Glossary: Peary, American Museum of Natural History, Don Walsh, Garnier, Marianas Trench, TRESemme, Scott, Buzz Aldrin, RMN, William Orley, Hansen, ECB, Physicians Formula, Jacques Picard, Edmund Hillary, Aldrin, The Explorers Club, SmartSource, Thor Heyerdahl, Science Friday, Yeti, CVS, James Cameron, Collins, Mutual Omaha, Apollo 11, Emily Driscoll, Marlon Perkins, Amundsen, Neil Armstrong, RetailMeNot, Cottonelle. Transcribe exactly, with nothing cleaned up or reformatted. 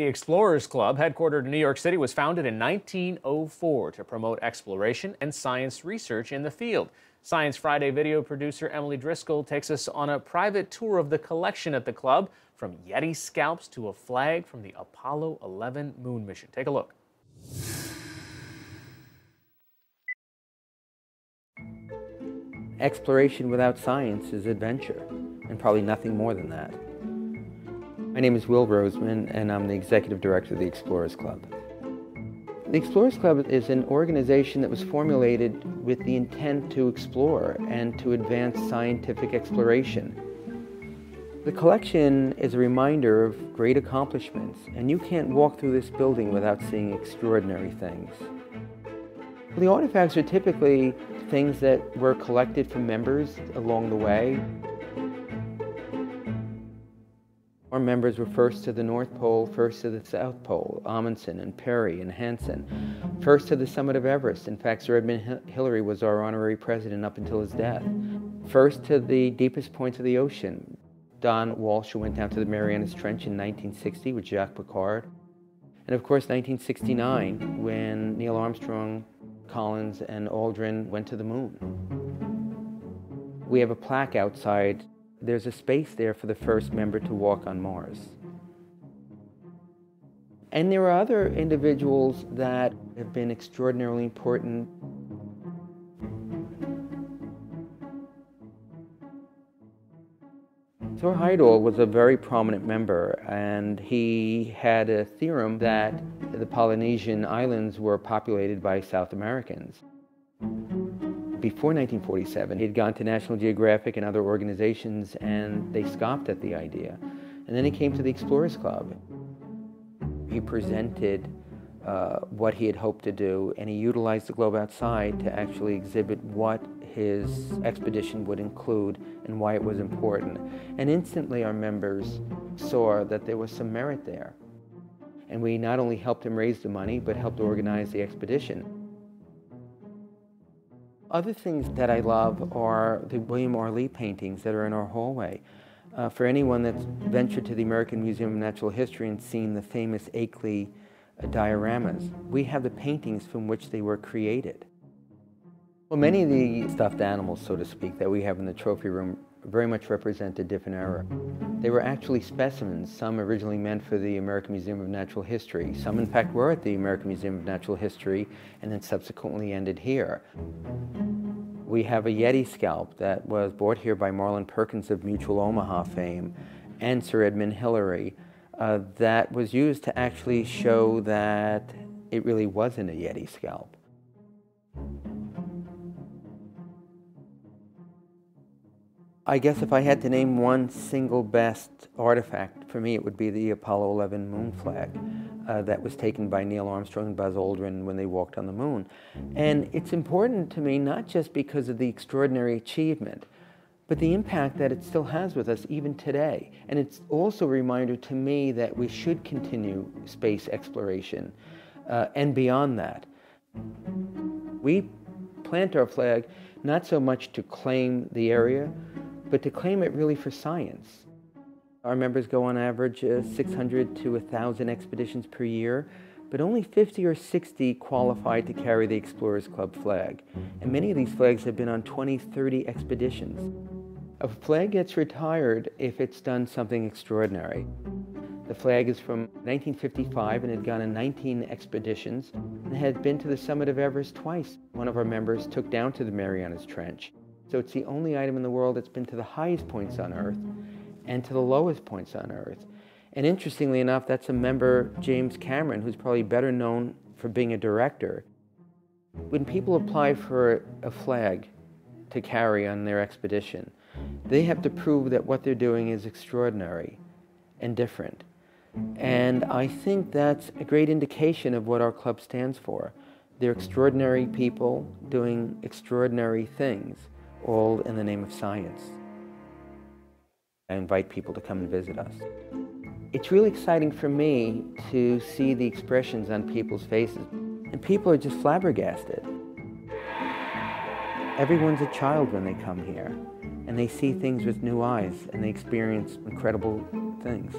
The Explorers Club, headquartered in New York City, was founded in nineteen oh four to promote exploration and science research in the field. Science Friday video producer Emily Driscoll takes us on a private tour of the collection at the club, from Yeti scalps to a flag from the Apollo eleven moon mission. Take a look. Exploration without science is adventure, and probably nothing more than that. My name is Will Roseman, and I'm the Executive Director of the Explorers Club. The Explorers Club is an organization that was formulated with the intent to explore and to advance scientific exploration. The collection is a reminder of great accomplishments, and you can't walk through this building without seeing extraordinary things. The artifacts are typically things that were collected from members along the way. Our members were first to the North Pole, first to the South Pole, Amundsen and Peary and Hansen, first to the summit of Everest. In fact, Sir Edmund Hillary was our honorary president up until his death. First to the deepest points of the ocean, Don Walsh, who went down to the Marianas Trench in nineteen sixty with Jacques Picard. And of course, nineteen sixty-nine, when Neil Armstrong, Collins and Aldrin went to the moon. We have a plaque outside. There's a space there for the first member to walk on Mars. And there are other individuals that have been extraordinarily important. Thor Heyerdahl was a very prominent member, and he had a theorem that the Polynesian islands were populated by South Americans. Before nineteen forty-seven, he had gone to National Geographic and other organizations, and they scoffed at the idea. And then he came to the Explorers Club. He presented uh, what he had hoped to do, and he utilized the globe outside to actually exhibit what his expedition would include and why it was important. And instantly our members saw that there was some merit there. And we not only helped him raise the money, but helped organize the expedition. Other things that I love are the William Orley paintings that are in our hallway. Uh, for anyone that's ventured to the American Museum of Natural History and seen the famous Akeley uh, dioramas, we have the paintings from which they were created. Well, many of the stuffed animals, so to speak, that we have in the trophy room very much represent a different era. They were actually specimens, some originally meant for the American Museum of Natural History. Some, in fact, were at the American Museum of Natural History and then subsequently ended here. We have a Yeti scalp that was brought here by Marlon Perkins of Mutual Omaha fame and Sir Edmund Hillary uh, that was used to actually show that it really wasn't a Yeti scalp. I guess if I had to name one single best artifact, for me it would be the Apollo eleven moon flag uh, that was taken by Neil Armstrong and Buzz Aldrin when they walked on the moon. And it's important to me not just because of the extraordinary achievement, but the impact that it still has with us even today. And it's also a reminder to me that we should continue space exploration uh, and beyond that. We plant our flag not so much to claim the area, but to claim it really for science. Our members go on average uh, six hundred to one thousand expeditions per year, but only fifty or sixty qualify to carry the Explorers Club flag. And many of these flags have been on twenty, thirty expeditions. A flag gets retired if it's done something extraordinary. The flag is from nineteen fifty-five and had gone on nineteen expeditions and had been to the summit of Everest twice. One of our members took down to the Marianas Trench. So it's the only item in the world that's been to the highest points on Earth and to the lowest points on Earth. And interestingly enough, that's a member, James Cameron, who's probably better known for being a director. When people apply for a flag to carry on their expedition, they have to prove that what they're doing is extraordinary and different. And I think that's a great indication of what our club stands for. They're extraordinary people doing extraordinary things, all in the name of science. I invite people to come and visit us. It's really exciting for me to see the expressions on people's faces. And people are just flabbergasted. Everyone's a child when they come here, and they see things with new eyes, and they experience incredible things.